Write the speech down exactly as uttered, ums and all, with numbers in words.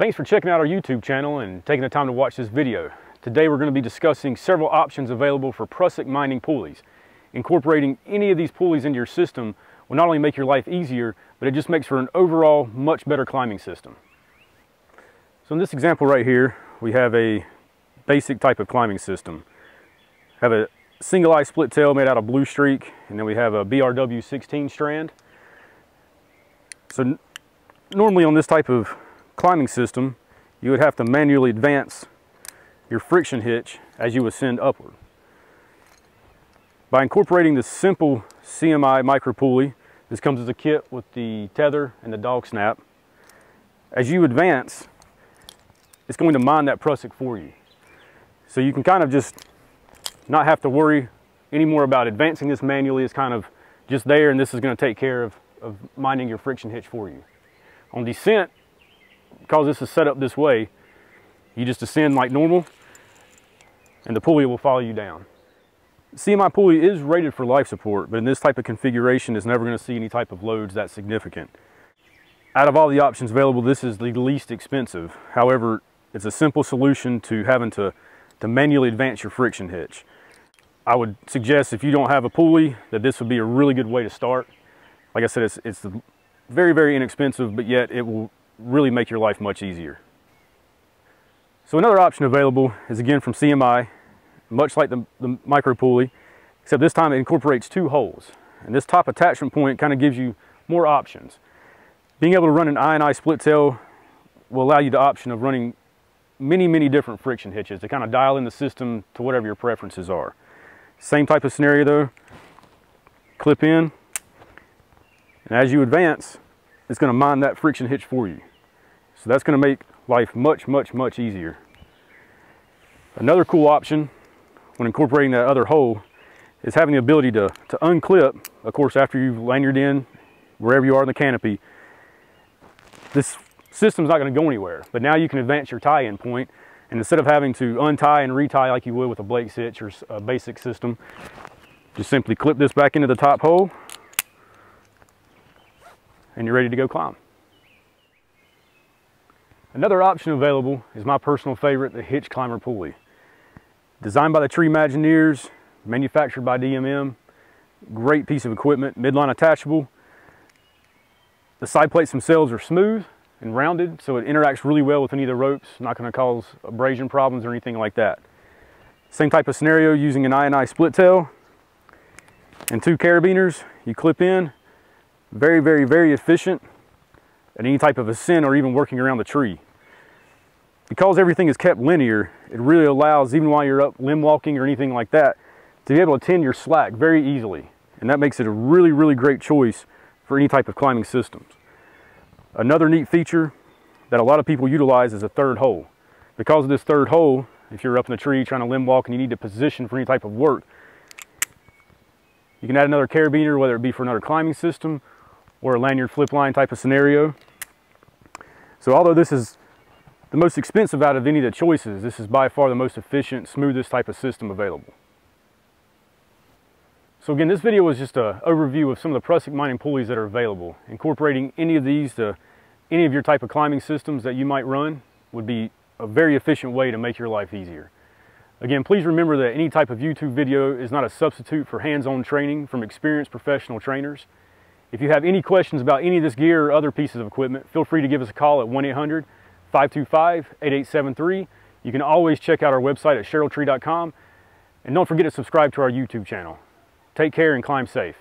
Thanks for checking out our YouTube channel and taking the time to watch this video. Today we're going to be discussing several options available for prusik mining pulleys. Incorporating any of these pulleys into your system will not only make your life easier, but it just makes for an overall much better climbing system. So in this example right here, we have a basic type of climbing system. Have a single eye split tail made out of Blue Streak, and then we have a B R W sixteen strand. So normally on this type of climbing system, you would have to manually advance your friction hitch as you ascend upward. By incorporating the simple C M I micro pulley, this comes as a kit with the tether and the dog snap. As you advance, it's going to mine that prusik for you. So you can kind of just not have to worry anymore about advancing this manually. It's kind of just there, and this is going to take care of, of mining your friction hitch for you. On descent, because this is set up this way, you just ascend like normal, and the pulley will follow you down. C M I pulley is rated for life support, but in this type of configuration, it's never going to see any type of loads that's significant. Out of all the options available, this is the least expensive. However, it's a simple solution to having to, to manually advance your friction hitch. I would suggest if you don't have a pulley, that this would be a really good way to start. Like I said, it's, it's very, very inexpensive, but yet it will really make your life much easier. So another option available is again from C M I, much like the, the micro pulley, except this time it incorporates two holes. And this top attachment point kind of gives you more options. Being able to run an I and I split tail will allow you the option of running many, many different friction hitches to kind of dial in the system to whatever your preferences are. Same type of scenario though, clip in, and as you advance, it's going to mine that friction hitch for you. So that's going to make life much, much, much easier. Another cool option when incorporating that other hole is having the ability to, to unclip, of course, after you've lanyarded in, wherever you are in the canopy. This system's not going to go anywhere, but now you can advance your tie-in point, and instead of having to untie and retie like you would with a Blake hitch or a basic system, just simply clip this back into the top hole, and you're ready to go climb. Another option available is my personal favorite, the Hitch Climber Pulley. Designed by the Tree Imagineers, manufactured by D M M, great piece of equipment, midline attachable. The side plates themselves are smooth and rounded, so it interacts really well with any of the ropes, not going to cause abrasion problems or anything like that. Same type of scenario using an I and I split tail and two carabiners. You clip in, very, very, very efficient at any type of ascent or even working around the tree. Because everything is kept linear, it really allows, even while you're up limb walking or anything like that, to be able to tend your slack very easily. And that makes it a really, really great choice for any type of climbing systems. Another neat feature that a lot of people utilize is a third hole. Because of this third hole, if you're up in the tree trying to limb walk and you need to position for any type of work, you can add another carabiner, whether it be for another climbing system or a lanyard flip line type of scenario. So although this is the most expensive out of any of the choices, this is by far the most efficient, smoothest type of system available. So again, this video was just an overview of some of the prusik mining pulleys that are available. Incorporating any of these to any of your type of climbing systems that you might run would be a very efficient way to make your life easier. Again, please remember that any type of YouTube video is not a substitute for hands-on training from experienced professional trainers. If you have any questions about any of this gear or other pieces of equipment, feel free to give us a call at one eight hundred, five two five, eight eight seven three. You can always check out our website at Sherrill Tree dot com, and don't forget to subscribe to our YouTube channel. Take care and climb safe.